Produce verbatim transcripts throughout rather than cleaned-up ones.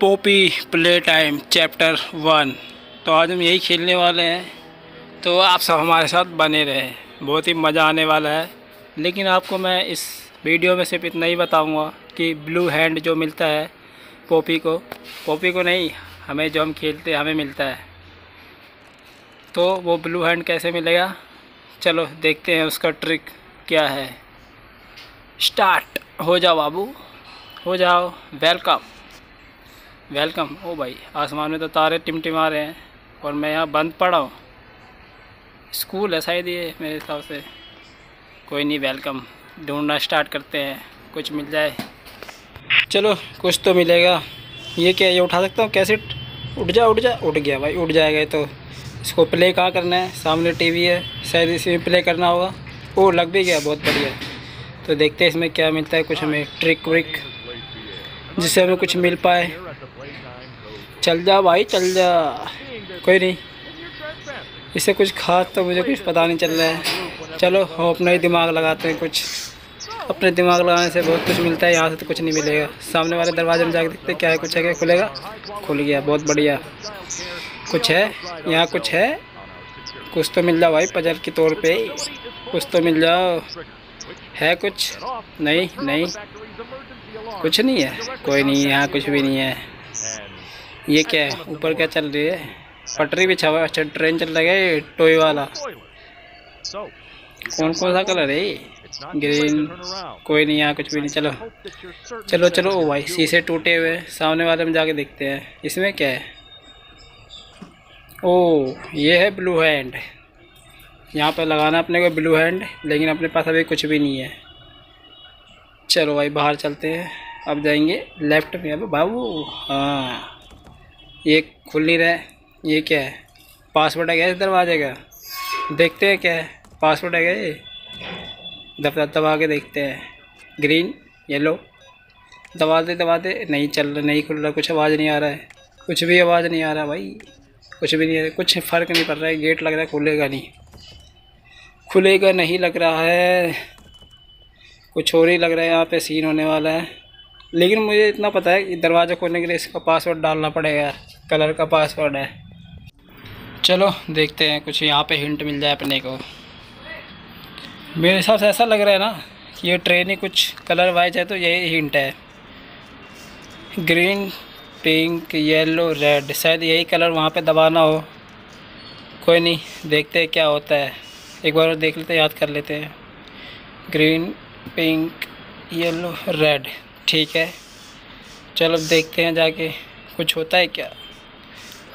Poppy Playtime chapter one. तो आज हम यही खेलने वाले हैं, तो आप सब हमारे साथ बने रहें, बहुत ही मज़ा आने वाला है। लेकिन आपको मैं इस वीडियो में सिर्फ इतना ही बताऊंगा कि ब्लू हैंड जो मिलता है पॉपी को पॉपी को नहीं, हमें जो हम खेलते हैं हमें मिलता है, तो वो ब्लू हैंड कैसे मिलेगा, चलो देखते हैं उसका ट्रिक क्या है। स्टार्ट हो जाओ बाबू, हो जाओ। Welcome welcome. ओ भाई, आसमान में तो तारे टिमटिमा रहे हैं और मैं यहाँ बंद पड़ा हूँ। स्कूल है शायद ये मेरे हिसाब से। कोई नहीं, वेलकम ढूंढना स्टार्ट करते हैं, कुछ मिल जाए। चलो कुछ तो मिलेगा। ये क्या, ये उठा सकता हूँ कैसे? उठ जा उठ जा। उठ गया भाई, उठ जाएगा। तो इसको प्ले कहाँ करना है? सामने टीवी है शायद, इसी में प्ले करना होगा। ओ, लग भी गया, बहुत बढ़िया। तो देखते हैं इसमें क्या मिलता है, कुछ हमें ट्रिक व्रिक जिससे हमें कुछ मिल पाए। चल जा भाई चल जा। कोई नहीं, इससे कुछ खास तो मुझे कुछ पता नहीं चल रहा है। चलो हम अपना ही दिमाग लगाते हैं, कुछ अपने दिमाग लगाने से बहुत कुछ मिलता है। यहाँ से तो कुछ नहीं मिलेगा। सामने वाले दरवाजे में जाकर देखते हैं क्या है, कुछ है क्या? खुलेगा? खुल गया, बहुत बढ़िया। कुछ है यहाँ? कुछ है? कुछ तो मिल जाओ भाई, पजल के तौर पे कुछ तो मिल जाओ। है कुछ? नहीं नहीं, कुछ नहीं है। कोई नहीं, यहाँ कुछ भी नहीं है। ये क्या है ऊपर, क्या चल रही है? पटरी बिछा हुआ। अच्छा, ट्रेन चल रहा है, टॉय वाला। कौन कौन सा कलर है ये? ग्रीन। कोई नहीं, यहाँ कुछ भी नहीं। चलो चलो चलो। ओ भाई, शीशे टूटे हुए। सामने वाले में जाके देखते हैं इसमें क्या है। ओ, ये है ब्लू हैंड। यहाँ पर लगाना अपने को ब्लू हैंड, लेकिन अपने पास अभी कुछ भी नहीं है। चलो भाई बाहर चलते हैं। अब जाएंगे लेफ्ट में। अब बाबू, हाँ, ये खुल नहीं रहा है। ये क्या है? पासवर्ड आ गया इस दरवाजे का। देखते हैं क्या है। पासवर्ड आ गया ये। दबा दबा के देखते हैं। Green, yellow. दबाते दबाते नहीं चल रहा, नहीं खुल रहा। कुछ आवाज़ नहीं आ रहा है, कुछ भी आवाज़ नहीं आ रहा भाई, कुछ भी नहीं आ रहा। कुछ फ़र्क नहीं पड़ रहा है। गेट लग रहा है, खुलेगा नहीं, खुलेगा नहीं लग रहा है। कुछ और ही लग रहा है, यहाँ पे सीन होने वाला है। लेकिन मुझे इतना पता है कि दरवाज़ा खोलने के लिए इसका पासवर्ड डालना पड़ेगा, कलर का पासवर्ड है। चलो देखते हैं कुछ यहाँ पे हिंट मिल जाए अपने को। मेरे हिसाब से ऐसा लग रहा है ना कि ये ट्रेन ही कुछ कलर वाइज है, तो यही हिंट है। ग्रीन, पिंक, येलो, रेड, शायद यही कलर वहाँ पे दबाना हो। कोई नहीं, देखते हैं क्या होता है। एक बार और देख लेते हैं, याद कर लेते हैं। ग्रीन, पिंक, येलो, रेड, ठीक है। चलो देखते हैं जाके कुछ होता है क्या।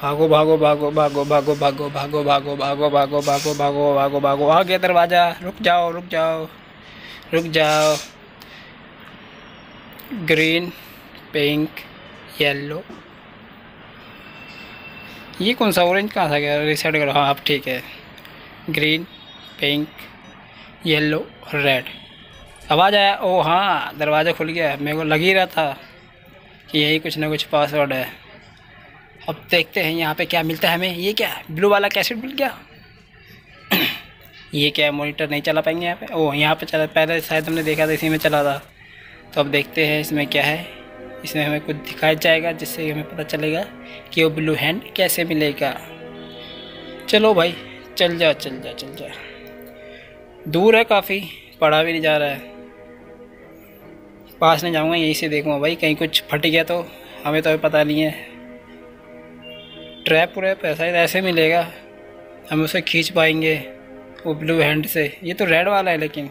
भागो भागो भागो भागो भागो भागो भागो भागो भागो भागो भागो भागो भागो भागो। आ गया दरवाज़ा। रुक जाओ रुक जाओ रुक जाओ। ग्रीन, पिंक, येलो, ये कौन सा? ऑरेंज कहाँ था गया? रिसेट करो। हाँ आप ठीक है। Green, pink, yellow, red. आवाज़ आया। ओ हाँ, दरवाज़ा खुल गया। मेरे को लग ही रहा था कि यही कुछ ना कुछ पासवर्ड है। अब देखते हैं यहाँ पे क्या मिलता है हमें। ये क्या, ब्लू वाला कैसेट मिल गया। ये क्या, मॉनिटर नहीं चला पाएंगे यहाँ पे। ओ, यहाँ पे चला, पहले शायद हमने देखा था इसी में चला था। तो अब देखते हैं इसमें क्या है। इसमें हमें कुछ दिखाया जाएगा जिससे हमें पता चलेगा कि वो ब्लू हैंड कैसे मिलेगा। चलो भाई चल जा चल जा चल जा। दूर है काफ़ी, पढ़ा भी नहीं जा रहा है। पास नहीं जाऊंगा, यहीं से देखूंगा भाई, कहीं कुछ फट गया तो हमें तो पता नहीं है। ट्रैप व्रैप ऐसा ही ऐसे मिलेगा, हम उसे खींच पाएंगे वो ब्लू हैंड से। ये तो रेड वाला है, लेकिन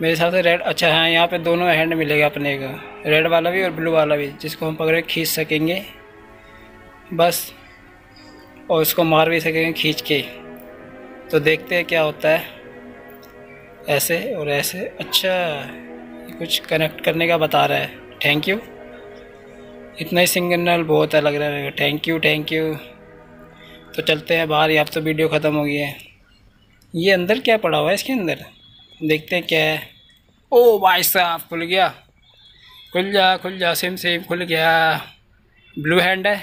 मेरे हिसाब से रेड अच्छा है। यहाँ पे दोनों हैंड मिलेगा अपने को, रेड वाला भी और ब्लू वाला भी, जिसको हम पकड़ के खींच सकेंगे बस, और उसको मार भी सकेंगे खींच के। तो देखते हैं क्या होता है। ऐसे और ऐसे। अच्छा, कुछ कनेक्ट करने का बता रहा है। थैंक यू, इतना ही सिग्नल बहुत है लग रहा है। Thank you thank you. तो चलते हैं बाहर, यहाँ तो वीडियो ख़त्म हो गई है। ये अंदर क्या पड़ा हुआ है इसके अंदर, देखते हैं क्या है। ओ भाई साहब, खुल गया। खुल जा खुल जा, सेम सेम खुल गया। ब्लू हैंड है,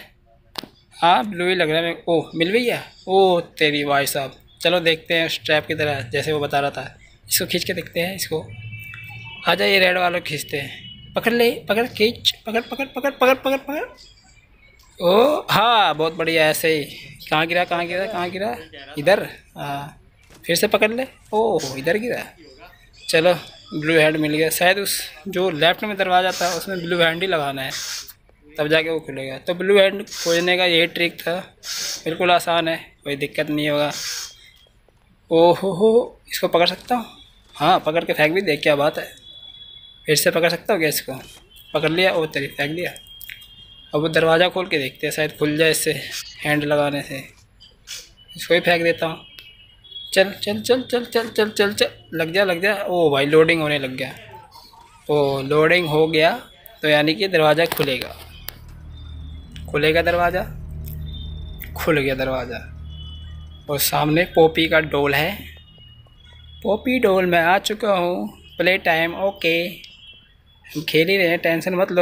हाँ ब्लू ही लग रहा है। ओह, मिल भी गया। ओह तेरी भाई साहब। चलो देखते हैं स्ट्रैप की तरह, जैसे वो बता रहा था। इसको खींच के देखते हैं। इसको आ जाए, ये रेड वाला खींचते हैं। पकड़ ले, पकड़ खींच, पकड़ पकड़ पकड़ पकड़ पकड़ पकड़। ओ हाँ बहुत बढ़िया, ऐसे ही। कहाँ गिरा कहाँ गिरा कहाँ गिरा? इधर, हाँ फिर से पकड़ ले। ओह इधर गिरा। चलो ब्लू हैंड मिल गया। शायद उस जो लेफ्ट में दरवाज़ा था उसमें ब्लू हैंड ही लगाना है, तब जाके वो खुलेगा। तो ब्लू हैंड खोजने का यही ट्रिक था, बिल्कुल आसान है, कोई दिक्कत नहीं होगा। ओहो हो, इसको पकड़ सकता हूँ? हाँ पकड़ के फेंक भी दे, क्या बात है। फिर से पकड़ सकता हूँ क्या इसको? पकड़ लिया, ओ तेरी फेंक दिया। अब वो दरवाज़ा खोल के देखते हैं, शायद खुल जाए इससे, हैंड लगाने से। इसको ही फेंक देता हूँ। चल चल चल चल चल चल चल चल, लग जा लग जा। ओ भाई लोडिंग होने लग गया। ओ लोडिंग हो गया तो यानी कि दरवाज़ा खुलेगा। खुलेगा दरवाज़ा, खुल गया दरवाज़ा। और सामने पॉपी का डॉल है। पॉपी डॉल में आ चुका हूँ। प्ले टाइम ओके, हम खेल ही रहे हैं, टेंशन मत लो।